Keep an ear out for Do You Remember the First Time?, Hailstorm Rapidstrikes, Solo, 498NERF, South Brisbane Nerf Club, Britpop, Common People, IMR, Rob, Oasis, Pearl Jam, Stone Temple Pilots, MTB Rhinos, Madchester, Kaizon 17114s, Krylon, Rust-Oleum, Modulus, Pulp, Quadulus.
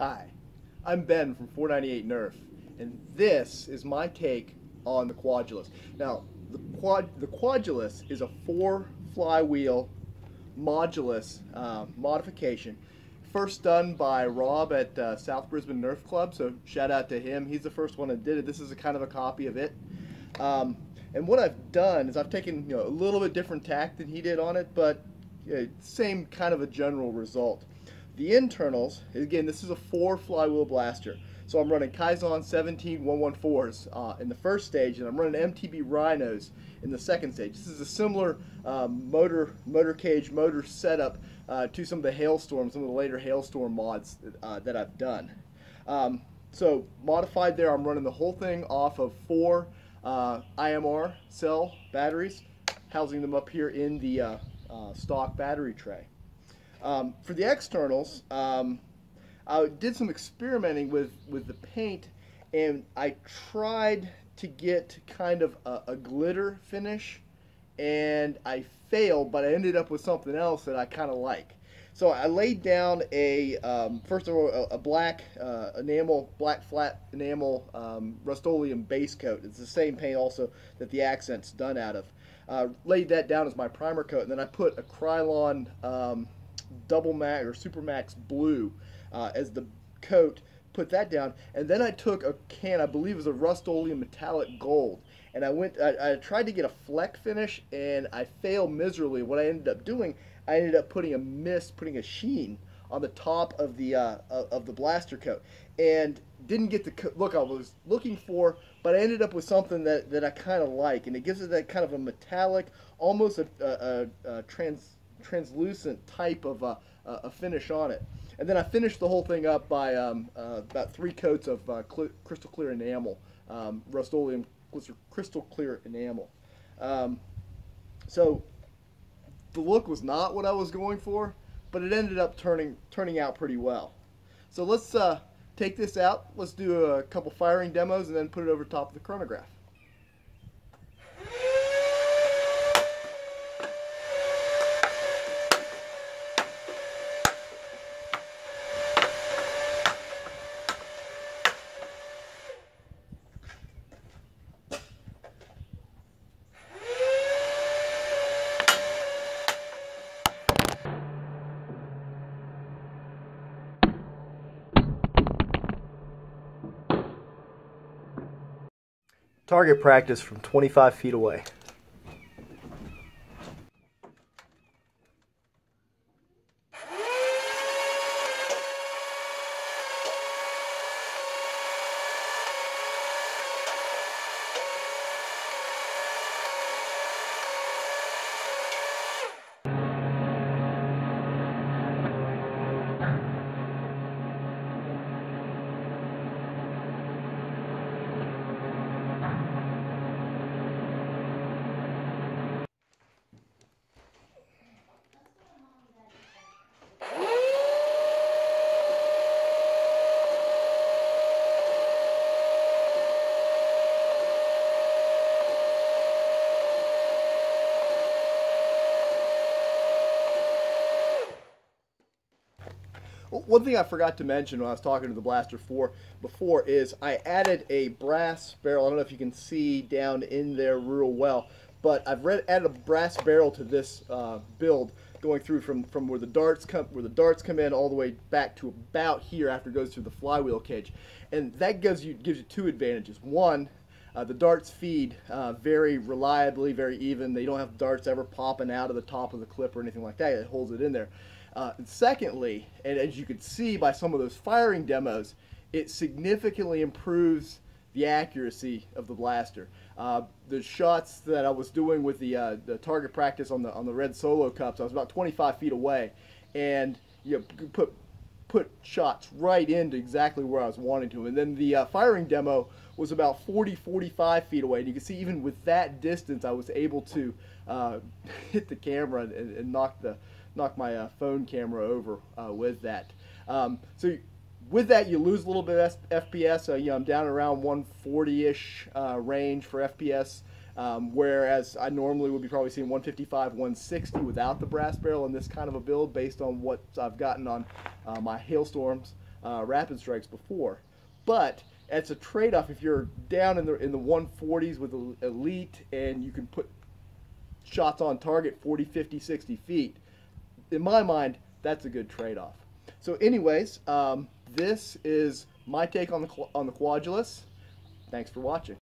Hi, I'm Ben from 498NERF, and this is my take on the Quadulus. Now, the Quadulus is a four flywheel modulus modification, first done by Rob at South Brisbane Nerf Club, so shout out to him. He's the first one that did it. This is a kind of a copy of it. And what I've done is I've taken a little bit different tack than he did on it, but same kind of a general result. The internals, again, this is a four flywheel blaster. So I'm running Kaizon 17114s in the first stage, and I'm running MTB Rhinos in the second stage. This is a similar motor setup to some of the later Hailstorm mods that I've done. So modified there, I'm running the whole thing off of four IMR cell batteries, housing them up here in the stock battery tray. For the externals, I did some experimenting with the paint, and I tried to get kind of a glitter finish, and I failed, but I ended up with something else that I kind of like. So I laid down first of all, a black enamel, black flat enamel Rust-Oleum base coat. It's the same paint also that the accent's done out of. Laid that down as my primer coat, and then I put a Krylon double max or super max blue as the coat, put that down, and then I took a can, I believe it was a Rust-Oleum metallic gold, and I tried to get a fleck finish, and I failed miserably. What I ended up doing, I ended up putting a mist, putting a sheen on the top of the blaster coat, and didn't get the look I was looking for, but I ended up with something that I kind of like, and it gives it that kind of a metallic, almost a translucent type of a finish on it. And then I finished the whole thing up by about three coats of crystal clear enamel, Rust-Oleum crystal clear enamel. So the look was not what I was going for, but it ended up turning out pretty well. So let's take this out, let's do a couple firing demos, and then put it over top of the chronograph. Target practice from 25 feet away. One thing I forgot to mention when I was talking to the blaster for before is I added a brass barrel. I don't know if you can see down in there real well, but I've added a brass barrel to this build, going through from where the darts come in all the way back to about here after it goes through the flywheel cage, and that gives you two advantages. One, the darts feed very reliably, very even. They don't have darts ever popping out of the top of the clip or anything like that. It holds it in there. And secondly, and as you can see by some of those firing demos, it significantly improves the accuracy of the blaster. The shots that I was doing with the target practice on the red Solo cups, I was about 25 feet away, and put shots right into exactly where I was wanting to. And then the firing demo was about 45 feet away, and you can see even with that distance, I was able to hit the camera and knock my phone camera over with that. So with that, you lose a little bit of FPS. I'm down around 140-ish range for FPS, whereas I normally would be probably seeing 155, 160 without the brass barrel in this kind of a build based on what I've gotten on my Hailstorms Rapidstrikes before, but that's a trade-off. If you're down in the 140s with elite and you can put shots on target 40, 50, 60 feet, in my mind, that's a good trade-off. So anyways, this is my take on the Quadulus. Thanks for watching.